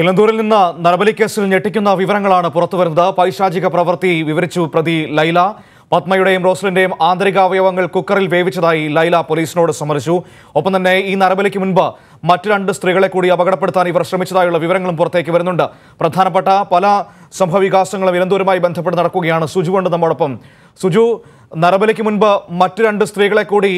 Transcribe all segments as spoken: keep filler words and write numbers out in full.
ഇലന്തൂരിൽ നിന്ന് നരബലി കേസിൽ ഞെട്ടിക്കുന്ന വിവരങ്ങളാണ് പുറത്തുവരുന്നത്. പൈശാചിക പ്രവൃത്തി വിവരിച്ചു പ്രതി ലൈല. പത്മയുടെയും റോസ്ലിന്റെയും ആന്തരികാവയവങ്ങൾ കുക്കറിൽ വേവിച്ചതായി ലൈല പോലീസിനോട് സമ്മതിച്ചു. ഒപ്പം തന്നെ ഈ നരബലിക്ക് മുൻപ് മറ്റു രണ്ട് സ്ത്രീകളെ കൂടി അപകടപ്പെടുത്താൻ ഇവർ ശ്രമിച്ചതായുള്ള വിവരങ്ങളും പുറത്തേക്ക് വരുന്നുണ്ട്. പ്രധാനപ്പെട്ട പല സംഭവവികാസങ്ങളും ഇലന്തൂരുമായി ബന്ധപ്പെട്ട് നടക്കുകയാണ്. സുജു കൊണ്ട് നമ്മോടൊപ്പം. സുജു, നരബലിക്ക് മുൻപ് മറ്റു രണ്ട് സ്ത്രീകളെ കൂടി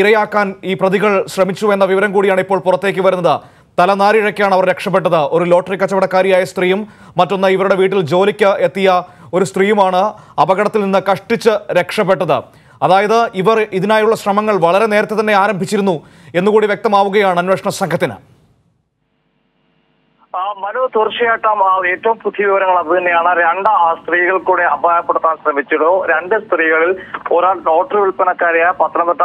ഇരയാക്കാൻ ഈ പ്രതികൾ ശ്രമിച്ചു എന്ന വിവരം കൂടിയാണ് ഇപ്പോൾ പുറത്തേക്ക് വരുന്നത്. തലനാരിഴയ്ക്കാണ് അവർ രക്ഷപ്പെട്ടത്. ഒരു ലോട്ടറി കച്ചവടക്കാരിയായ സ്ത്രീയും മറ്റൊന്ന് ഇവരുടെ വീട്ടിൽ ജോലിക്ക് എത്തിയ ഒരു സ്ത്രീയുമാണ് അപകടത്തിൽ നിന്ന് കഷ്ടിച്ച് രക്ഷപ്പെട്ടത്. അതായത് ഇവർ ഇതിനായുള്ള ശ്രമങ്ങൾ വളരെ നേരത്തെ തന്നെ ആരംഭിച്ചിരുന്നു എന്നുകൂടി വ്യക്തമാവുകയാണ് അന്വേഷണ സംഘത്തിന്. മനു, തീർച്ചയായിട്ടും ഏറ്റവും പുതിയ വിവരങ്ങൾ അത് തന്നെയാണ്. രണ്ട് സ്ത്രീകൾ കൂടെ അപായപ്പെടുത്താൻ ശ്രമിച്ചിരുന്നു. രണ്ട് സ്ത്രീകളിൽ ഒരാൾ ലോട്ടറി വിൽപ്പനക്കാരിയായ പത്തനംതിട്ട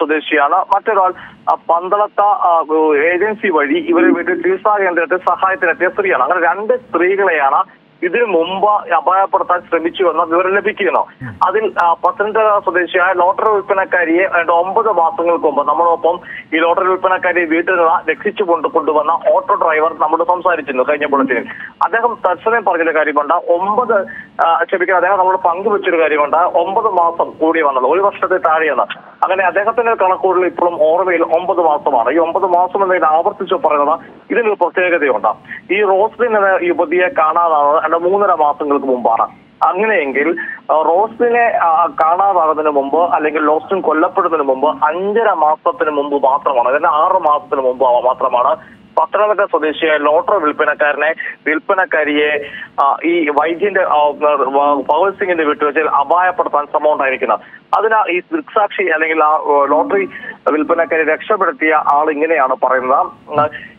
സ്വദേശിയാണ്. മറ്റൊരാൾ പന്തളത്ത ഏജൻസി വഴി ഇവരുടെ വീട്ടിൽ ചികിത്സാ കേന്ദ്രത്തിൽ സഹായത്തിനെത്തിയ സ്ത്രീയാണ്. അങ്ങനെ രണ്ട് സ്ത്രീകളെയാണ് ഇതിനു മുമ്പ് അപായപ്പെടുത്താൻ ശ്രമിച്ചുവെന്ന് വിവരം ലഭിക്കുന്നു. അതിൽ പത്തനംതിട്ട സ്വദേശിയായ ലോട്ടറി വിൽപ്പനക്കാരിയെ ഒമ്പത് മാസങ്ങൾക്ക് മുമ്പ് നമ്മളൊപ്പം ഈ ലോട്ടറി വിൽപ്പനക്കാരിയെ വീട്ടിൽ നിന്ന് രക്ഷിച്ചു കൊണ്ട് കൊണ്ടുവന്ന ഓട്ടോ ഡ്രൈവർ നമ്മോട് സംസാരിച്ചിരുന്നു കഴിഞ്ഞ ബുള്ളറ്റിനിൽ. അദ്ദേഹം തത്സമയം പറഞ്ഞൊരു കാര്യമുണ്ട്. ഒമ്പത് ക്ഷമിക്കാൻ അദ്ദേഹം നമ്മളോട് പങ്കുവെച്ചൊരു കാര്യമുണ്ട്. ഒമ്പത് മാസം കൂടി വന്നത് ഒരു വർഷത്തെ താഴെയാണ്. അങ്ങനെ അദ്ദേഹത്തിന്റെ കണക്കൂടുതൽ ഇപ്പോഴും ഓർമ്മയിൽ ഒമ്പത് മാസമാണ്. ഈ ഒമ്പത് മാസം എന്നതിൽ ആവർത്തിച്ചു പറയുന്നത് ഇതിനൊരു പ്രത്യേകതയുണ്ട്. ഈ റോസ്ലിൻ എന്ന യുവതിയെ കാണാതാവുന്നത് അല്ല മൂന്നര മാസങ്ങൾക്ക് മുമ്പാണ്. അങ്ങനെയെങ്കിൽ റോസ്ലിനെ കാണാതാകുന്നതിന് മുമ്പ് അല്ലെങ്കിൽ റോസ്ലിൻ കൊല്ലപ്പെടുന്നതിന് മുമ്പ് അഞ്ചര മാസത്തിന് മുമ്പ് മാത്രമാണ്, അതായത് ആറ് മാസത്തിന് മുമ്പ് മാത്രമാണ് പത്തനംതിട്ട സ്വദേശിയായ ലോട്ടറി വിൽപ്പനക്കാരനെ വിൽപ്പനക്കാരിയെ ഈ വൈദ്യന്റെ പവൽ സിംഗിന്റെ വീട്ടിൽ വെച്ചാൽ അപായപ്പെടുത്താൻ ശ്രമം ഉണ്ടായിരിക്കുന്നത്. അതിനാ ഈ ദൃക്സാക്ഷി അല്ലെങ്കിൽ ആ ലോട്ടറി വിൽപ്പനക്കാരെ രക്ഷപ്പെടുത്തിയ ആൾ ഇങ്ങനെയാണ് പറയുന്നത്.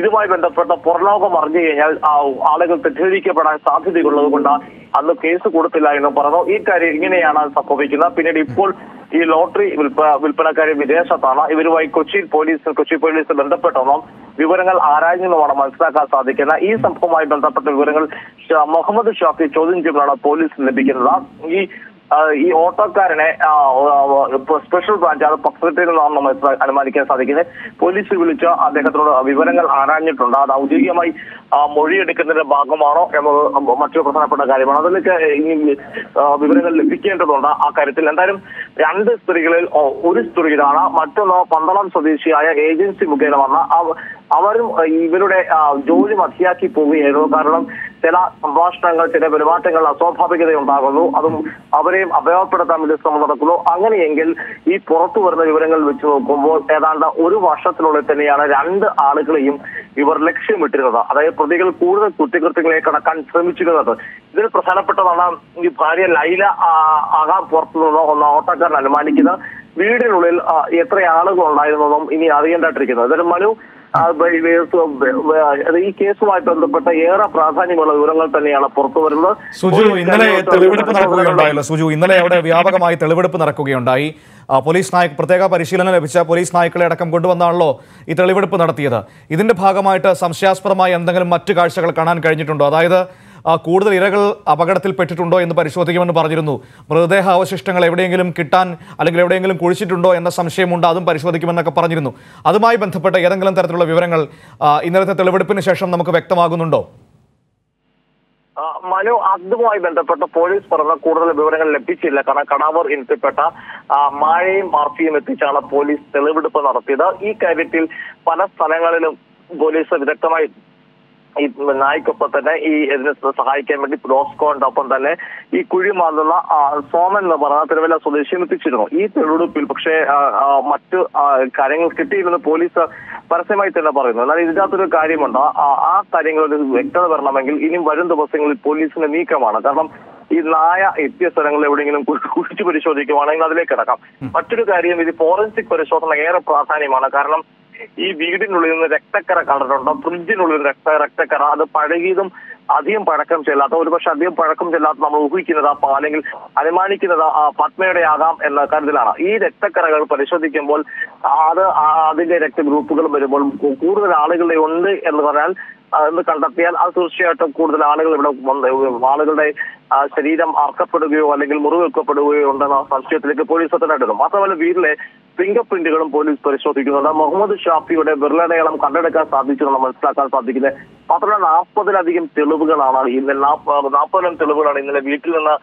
ഇതുമായി ബന്ധപ്പെട്ട പുറലോകം അറിഞ്ഞു കഴിഞ്ഞാൽ ആളുകൾ തെറ്റിദ്ധരിക്കപ്പെടാൻ സാധ്യതയുള്ളത് കൊണ്ട് അന്ന് കേസ് കൊടുത്തില്ല എന്ന് പറഞ്ഞു. ഈ കാര്യം ഇങ്ങനെയാണ് സംഭവിക്കുന്നത്. പിന്നീട് ഇപ്പോൾ ഈ ലോട്ടറി വിൽപ്പ വിൽപ്പനക്കാരി വിദേശത്താണ്. ഇവരുമായി കൊച്ചി പോലീസ് കൊച്ചി പോലീസ് ബന്ധപ്പെട്ടെന്നും വിവരങ്ങൾ ആരായുന്നതുമാണ് മനസ്സിലാക്കാൻ സാധിക്കുന്നത്. ഈ സംഭവവുമായി ബന്ധപ്പെട്ട വിവരങ്ങൾ മുഹമ്മദ് ഷാഫി ചോദ്യം ചെയ്യുമ്പോഴാണ് പോലീസ് ലഭിക്കുന്നത്. ഈ ഈ ഓട്ടോക്കാരനെ സ്പെഷ്യൽ ബ്രാഞ്ച് അത് പത്രത്തിൽ നിന്നാണെന്ന് മനസ്സിലാക്കി അനുമാനിക്കാൻ സാധിക്കുന്നത്. പോലീസ് വിളിച്ച അദ്ദേഹത്തിനോട് വിവരങ്ങൾ ആരാഞ്ഞിട്ടുണ്ട്. അത് ഔദ്യോഗികമായി മൊഴിയെടുക്കുന്നതിന്റെ ഭാഗമാണോ എന്നത് മറ്റൊരു പ്രധാനപ്പെട്ട കാര്യമാണ്. അതിലൊക്കെ ഈ വിവരങ്ങൾ ലഭിക്കേണ്ടതുണ്ട്. ആ കാര്യത്തിൽ എന്തായാലും രണ്ട് സ്ത്രീകളിൽ ഒരു സ്ത്രീ ഇതാണ്, മറ്റൊന്ന് പന്തളം സ്വദേശിയായ ഏജൻസി മുഖേന വന്ന അവരും ഇവരുടെ ജോലി മതിയാക്കി പോവുകയായിരുന്നു. കാരണം ചില സംഭാഷണങ്ങൾ ചില പെരുമാറ്റങ്ങൾ അസ്വാഭാവികതയുണ്ടാകുന്നു, അതും അവരെയും അപയോഗപ്പെടുത്താൻ വേണ്ടി ശ്രമം നടക്കുന്നു. അങ്ങനെയെങ്കിൽ ഈ പുറത്തു വരുന്ന വിവരങ്ങൾ വെച്ച് നോക്കുമ്പോൾ ഏതാണ്ട് ഒരു വർഷത്തിനുള്ളിൽ തന്നെയാണ് രണ്ട് ആളുകളെയും ഇവർ ലക്ഷ്യമിട്ടിരുന്നത്. അതായത് പ്രതികൾ കൂടുതൽ കുറ്റകൃത്യങ്ങളെ കടക്കാൻ ശ്രമിച്ചിരുന്നത്. ഇതിൽ പ്രധാനപ്പെട്ടതാണ് ഈ ഭാര്യ ലൈല ആകാൻ പുറത്തുനിന്ന് ഒന്ന് ഓട്ടക്കാരൻ അനുമാനിക്കുന്നത്. വീടിനുള്ളിൽ എത്ര ആളുകൾ ഉണ്ടായിരുന്നതും ഇനി അറിയേണ്ടായിട്ടിരിക്കുന്നത്. അതായത് മനു, ഈ കേസുമായി ബന്ധപ്പെട്ട ഏറെ പ്രാധാന്യമുള്ള വിവരങ്ങൾ തന്നെയാണ് പുറത്തു വരുന്നത്. സുജു, ഇന്നലെ തെളിവെടുപ്പ് നടക്കുകയുണ്ടായല്ലോ. സുജു, ഇന്നലെ അവിടെ വ്യാപകമായി തെളിവെടുപ്പ് നടക്കുകയുണ്ടായി. പോലീസ് നായ പ്രത്യേക പരിശീലനം ലഭിച്ച പോലീസ് നായ്ക്കളെ അടക്കം കൊണ്ടുവന്നാണല്ലോ ഈ തെളിവെടുപ്പ് നടത്തിയത്. ഇതിന്റെ ഭാഗമായിട്ട് സംശയാസ്പദമായ എന്തെങ്കിലും മറ്റു കാഴ്ചകൾ കാണാൻ കഴിഞ്ഞിട്ടുണ്ടോ? അതായത് കൂടുതൽ ഇരകൾ അപകടത്തിൽപ്പെട്ടിട്ടുണ്ടോ എന്ന് പരിശോധിക്കുമെന്ന് പറഞ്ഞിരുന്നു. മൃതദേഹ അവശിഷ്ടങ്ങൾ എവിടെയെങ്കിലും കിട്ടാൻ അല്ലെങ്കിൽ എവിടെയെങ്കിലും കുഴിച്ചിട്ടുണ്ടോ എന്ന സംശയമുണ്ട്, അതും പരിശോധിക്കുമെന്നൊക്കെ പറഞ്ഞിരുന്നു. അതുമായി ബന്ധപ്പെട്ട ഏതെങ്കിലും തരത്തിലുള്ള വിവരങ്ങൾ ഇന്നലത്തെ തെളിവെടുപ്പിന് ശേഷം നമുക്ക് വ്യക്തമാകുന്നുണ്ടോ? മനു, അതുമായി ബന്ധപ്പെട്ട പോലീസ് പറഞ്ഞ കൂടുതൽ വിവരങ്ങൾ ലഭിച്ചില്ല. കാരണം കടാവൂർ ഇനത്തിൽപ്പെട്ട മാഴയും മാർഫിയും എത്തിച്ചാണ് പോലീസ് തെളിവെടുപ്പ് നടത്തിയത്. ഈ കാര്യത്തിൽ പല സ്ഥലങ്ങളിലും പോലീസ് വിദഗ്ധമായി ഈ നായ്ക്കൊപ്പം തന്നെ ഈ ഇതിനെ സഹായിക്കാൻ വേണ്ടി റോസ്കോന്റെ ഒപ്പം തന്നെ ഈ കുഴിമാന്തുള്ള സോമൻ എന്ന് പറഞ്ഞ തിരുവല്ല സ്വദേശിയും എത്തിച്ചിരുന്നു ഈ തെളിവെടുപ്പിൽ. പക്ഷേ മറ്റു കാര്യങ്ങൾ കിട്ടിയിരുന്ന പോലീസ് പരസ്യമായി തന്നെ പറയുന്നു. എന്നാൽ ഇതിനകത്തൊരു കാര്യമുണ്ട്. ആ കാര്യങ്ങളിൽ വ്യക്തത വരണമെങ്കിൽ ഇനിയും വരും ദിവസങ്ങളിൽ പോലീസിന്റെ നീക്കമാണ്. കാരണം ഈ നായ എത്തിയ സ്ഥലങ്ങളിൽ എവിടെയെങ്കിലും കുഴിച്ചു പരിശോധിക്കുവാണെങ്കിൽ അതിലേക്ക് കിടക്കാം. മറ്റൊരു കാര്യം, ഇത് ഫോറൻസിക് പരിശോധന ഏറെ പ്രാധാന്യമാണ്. കാരണം ഈ വീടിനുള്ളിൽ നിന്ന് രക്തക്കറ കണ്ടിട്ടുണ്ടോ? ഫ്രിഡ്ജിനുള്ളിൽ നിന്ന് രക്ത രക്തക്കറ അത് പഴകിയതും അധികം പഴക്കം ചെല്ലാത്ത, ഒരുപക്ഷെ അധികം പഴക്കം ചെല്ലാത്ത നമ്മൾ ഊഹിക്കുന്നത് ആ അല്ലെങ്കിൽ അനുമാനിക്കുന്നത് ആ പത്മയുടെ ആകാം എന്ന കരുതലാണ്. ഈ രക്തക്കറകൾ പരിശോധിക്കുമ്പോൾ അത് അതിന്റെ രക്തഗ്രൂപ്പുകളും വരുമ്പോൾ കൂടുതൽ ആളുകളുടെ ഉണ്ട് എന്ന് പറഞ്ഞാൽ എന്ന് കണ്ടെത്തിയാൽ അത് തീർച്ചയായിട്ടും കൂടുതൽ ആളുകൾ ഇവിടെ ആളുകളുടെ ശരീരം അർക്കപ്പെടുകയോ അല്ലെങ്കിൽ മുറിവേൽക്കപ്പെടുകയോ ഉണ്ടെന്ന സംശയത്തിലേക്ക് പോലീസ് എത്തുന്നു. മാത്രമല്ല വീട്ടിലെ ഫിംഗർ പ്രിന്റുകളും പോലീസ് പരിശോധിക്കുന്നുണ്ട്. മുഹമ്മദ് ഷാഫിയുടെ വിരലടയാളം കണ്ടെടുക്കാൻ സാധിച്ചെന്ന് മനസ്സിലാക്കാൻ സാധിക്കുന്നത്. മാത്രമല്ല നാൽപ്പതിലധികം തെളിവുകളാണ് ഇന്നലെ നാൽപ്പതിലും തെളിവുകളാണ് ഇന്നലെ വീട്ടിൽ നിന്ന്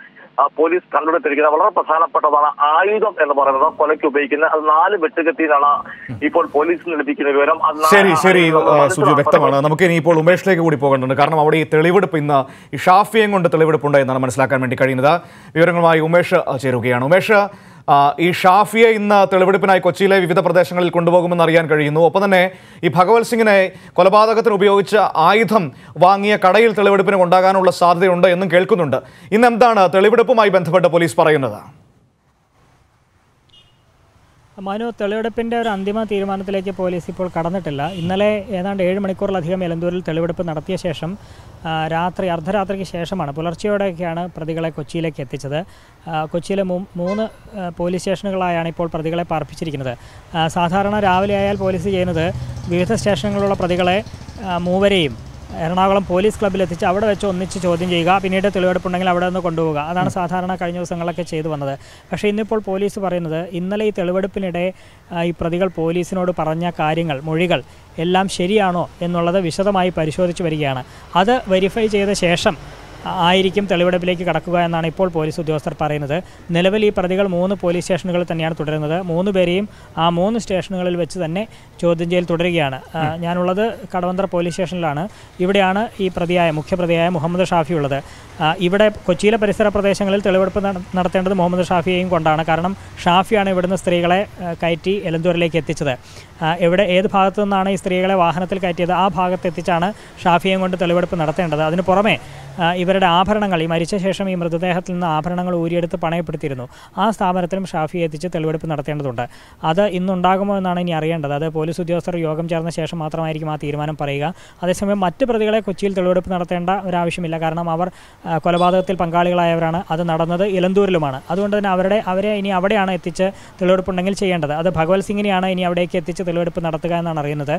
പോലീസ് കണ്ടെടുത്തിരിക്കുന്നത്. വളരെ പ്രധാനപ്പെട്ടതാണ് ആയുധം എന്ന് പറയുന്നത്, കൊലയ്ക്ക് ഉപയോഗിക്കുന്ന അത് നാല് വെട്ടുകത്തിയിലാണ് ഇപ്പോൾ പോലീസിന് ലഭിക്കുന്ന വിവരം. ശരി ശരി സുജു, വ്യക്തമാണ്. നമുക്ക് ഇനി ഇപ്പോൾ ഉമേഷിലേക്ക് കൂടി പോകേണ്ടത്, കാരണം അവിടെ ഈ തെളിവെടുപ്പ് ഇന്ന് ഈ ഷാഫിയും കൊണ്ട് തെളിവെടുപ്പുണ്ട് എന്നാണ് മനസ്സിലാക്കാൻ വേണ്ടി കഴിയുന്നത്. വിവരങ്ങളുമായി ഉമേഷ് ചേരുകയാണ്. ഉമേഷ്, ഈ ഷാഫിയെ ഇന്ന് തെളിവെടുപ്പിനായി കൊച്ചിയിലെ വിവിധ പ്രദേശങ്ങളിൽ കൊണ്ടുപോകുമെന്ന് അറിയാൻ കഴിയുന്നു. ഒപ്പം തന്നെ ഈ ഭഗവത് സിംഗിനെ കൊലപാതകത്തിന് ഉപയോഗിച്ച ആയുധം വാങ്ങിയ കടയിൽ തെളിവെടുപ്പിന് കൊണ്ടാകാനുള്ള സാധ്യതയുണ്ട് എന്നും കേൾക്കുന്നുണ്ട്. ഇന്നെന്താണ് തെളിവെടുപ്പുമായി ബന്ധപ്പെട്ട് പോലീസ് പറയുന്നത്? മനു, തെളിവെടുപ്പിൻ്റെ ഒരു അന്തിമ തീരുമാനത്തിലേക്ക് പോലീസ് ഇപ്പോൾ കടന്നിട്ടില്ല. ഇന്നലെ ഏതാണ്ട് ഏഴ് മണിക്കൂറിലധികം എലന്തൂരിൽ തെളിവെടുപ്പ് നടത്തിയ ശേഷം രാത്രി അർദ്ധരാത്രിക്ക് ശേഷമാണ് പുലർച്ചെയോടെയൊക്കെയാണ് പ്രതികളെ കൊച്ചിയിലേക്ക് എത്തിച്ചത്. കൊച്ചിയിലെ മൂന്ന് പോലീസ് സ്റ്റേഷനുകളായാണ് ഇപ്പോൾ പ്രതികളെ പാർപ്പിച്ചിരിക്കുന്നത്. സാധാരണ രാവിലെ ആയാൽ പോലീസ് ചെയ്യുന്നത് വിവിധ സ്റ്റേഷനുകളിലുള്ള പ്രതികളെ മൂവരെയും എറണാകുളം പോലീസ് ക്ലബ്ബിലെത്തിച്ച് അവിടെ വെച്ച് ഒന്നിച്ച് ചോദ്യം ചെയ്യുക, പിന്നീട് തെളിവെടുപ്പുണ്ടെങ്കിൽ അവിടെ നിന്ന് കൊണ്ടുപോവുക. അതാണ് സാധാരണ കഴിഞ്ഞ ദിവസങ്ങളൊക്കെ ചെയ്തു വന്നത്. പക്ഷേ ഇന്നിപ്പോൾ പോലീസ് പറയുന്നത് ഇന്നലെ ഈ തെളിവെടുപ്പിനിടെ ഈ പ്രതികൾ പോലീസിനോട് പറഞ്ഞ കാര്യങ്ങൾ, മൊഴികൾ എല്ലാം ശരിയാണോ എന്നുള്ളത് വിശദമായി പരിശോധിച്ച് വരികയാണ്. അത് വെരിഫൈ ചെയ്ത ശേഷം ആയിരിക്കും തെളിവെടുപ്പിലേക്ക് കടക്കുക എന്നാണ് ഇപ്പോൾ പോലീസ് ഉദ്യോഗസ്ഥർ പറയുന്നത്. നിലവിൽ ഈ പ്രതികൾ മൂന്ന് പോലീസ് സ്റ്റേഷനുകളിൽ തന്നെയാണ് തുടരുന്നത്. മൂന്ന് പേരെയും ആ മൂന്ന് സ്റ്റേഷനുകളിൽ വെച്ച് തന്നെ ചോദ്യം ചെയ്യൽ തുടരുകയാണ്. ഞാനുള്ളത് കടവന്തറ പോലീസ് സ്റ്റേഷനിലാണ്. ഇവിടെയാണ് ഈ പ്രതിയായ മുഖ്യപ്രതിയായ മുഹമ്മദ് ഷാഫി ഉള്ളത്. ഇവിടെ കൊച്ചിയിലെ പരിസര പ്രദേശങ്ങളിൽ തെളിവെടുപ്പ് നടത്തേണ്ടത് മുഹമ്മദ് ഷാഫിയെയും കൊണ്ടാണ്. കാരണം ഷാഫിയാണ് ഇവിടുന്ന് സ്ത്രീകളെ കയറ്റി എലന്തൂരിലേക്ക് എത്തിച്ചത്. എവിടെ ഏത് ഭാഗത്തു നിന്നാണ് ഈ സ്ത്രീകളെ വാഹനത്തിൽ കയറ്റിയത് ആ ഭാഗത്തെത്തിച്ചാണ് ഷാഫിയെയും കൊണ്ട് തെളിവെടുപ്പ് നടത്തേണ്ടത്. അതിന് പുറമെ ഇവരുടെ ആഭരണങ്ങൾ, ഈ മരിച്ച ശേഷം ഈ മൃതദേഹത്തിൽ നിന്ന് ആഭരണങ്ങൾ ഊരിയെടുത്ത് പണയപ്പെടുത്തിയിരുന്നു, ആ സ്ഥാപനത്തിലും ഷാഫിയെ എത്തിച്ച് തെളിവെടുപ്പ് നടത്തേണ്ടതുണ്ട്. അത് ഇന്നുണ്ടാകുമോ എന്നാണ് ഇനി അറിയേണ്ടത്. അത് പോലീസ് ഉദ്യോഗസ്ഥർ യോഗം ചേർന്ന ശേഷം മാത്രമായിരിക്കും ആ തീരുമാനം പറയുക. അതേസമയം മറ്റ് പ്രതികളെ കൊച്ചിയിൽ തെളിവെടുപ്പ് നടത്തേണ്ട ഒരാവശ്യമില്ല. കാരണം അവർ കൊലപാതകത്തിൽ പങ്കാളികളായവരാണ്. അത് നടന്നത് ഇലന്തൂരിലുമാണ്. അതുകൊണ്ട് തന്നെ അവരുടെ അവരെ ഇനി അവിടെയാണ് എത്തിച്ച് തെളിവെടുപ്പുണ്ടെങ്കിൽ ചെയ്യേണ്ടത്. അത് ഭഗവത് സിംഗിനെയാണ് ഇനി അവിടേക്ക് എത്തിച്ച് തെളിവെടുപ്പ് നടത്തുക എന്നാണ് അറിയുന്നത്.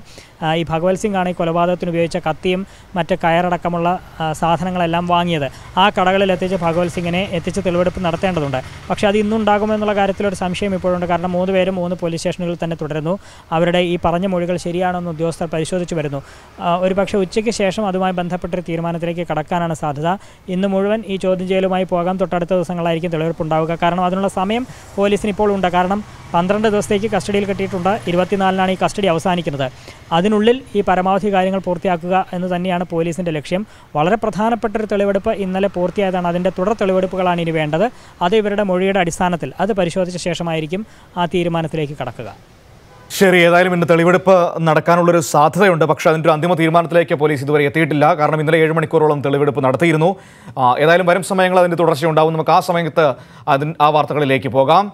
ഈ ഭഗവത് സിംഗ് ആണ് ഈ കൊലപാതകത്തിന് ഉപയോഗിച്ച കത്തിയും മറ്റ് കയറടക്കമുള്ള സാധനങ്ങളെല്ലാം വാങ്ങിയത്. ആ കടകളിൽ എത്തിച്ച് ഭഗവത് സിംഗിനെ എത്തിച്ച് തെളിവെടുപ്പ് നടത്തേണ്ടതുണ്ട്. പക്ഷേ അത് ഇന്നുണ്ടാകുമെന്നുള്ള കാര്യത്തിലൊരു സംശയം ഇപ്പോഴുണ്ട്. കാരണം മൂന്ന് പേരും മൂന്ന് പോലീസ് സ്റ്റേഷനുകളിൽ തന്നെ തുടരുന്നു. അവരുടെ ഈ പറഞ്ഞ മൊഴികൾ ശരിയാണെന്ന് ഉദ്യോഗസ്ഥർ പരിശോധിച്ച് വരുന്നു. ഒരു പക്ഷേ ഉച്ചയ്ക്ക് ശേഷം അതുമായി ബന്ധപ്പെട്ടൊരു തീരുമാനത്തിലേക്ക് കടക്കാനാണ് സാധ്യത. ഇന്ന് മുഴുവൻ ഈ ചോദ്യം ചെയ്യലുമായി പോകാം. തൊട്ടടുത്ത ദിവസങ്ങളായിരിക്കും തെളിവെടുപ്പുണ്ടാവുക. കാരണം അതിനുള്ള സമയം പോലീസിന് ഇപ്പോൾ ഉണ്ട്. കാരണം പന്ത്രണ്ട് ദിവസത്തേക്ക് കസ്റ്റഡിയിൽ കിട്ടിയിട്ടുണ്ട്. ഇരുപത്തിനാലിനാണ് ഈ കസ്റ്റഡി അവസാനിക്കുന്നത്. അതിനുള്ളിൽ ഈ പരമാവധി കാര്യങ്ങൾ പൂർത്തിയാക്കുക എന്ന് തന്നെയാണ് പോലീസിൻ്റെ ലക്ഷ്യം. വളരെ പ്രധാനപ്പെട്ടൊരു തെളിവെടുപ്പ് ഇന്നലെ പൂർത്തിയായതാണ്. അതിൻ്റെ തുടർ തെളിവെടുപ്പുകളാണ് ഇനി വേണ്ടത്. അത് ഇവരുടെ മൊഴിയുടെ അടിസ്ഥാനത്തിൽ അത് പരിശോധിച്ച ശേഷമായിരിക്കും ആ തീരുമാനത്തിലേക്ക് കടക്കുക. ശരി, ഏതായാലും ഇന്ന് തെളിവെടുപ്പ് നടക്കാനുള്ളൊരു സാധ്യതയുണ്ട്. പക്ഷേ അതിൻ്റെ ഒരു അന്തിമ തീരുമാനത്തിലേക്ക് പോലീസ് ഇതുവരെ എത്തിയിട്ടില്ല. കാരണം ഇന്നലെ ഏഴ് മണിക്കൂറോളം തെളിവെടുപ്പ് നടത്തിയിരുന്നു. ഏതായാലും വരും സമയങ്ങൾ അതിൻ്റെ തുടർച്ചയുണ്ടാവും. നമുക്ക് ആ സമയത്ത് അതിന് ആ വാർത്തകളിലേക്ക് പോകാം.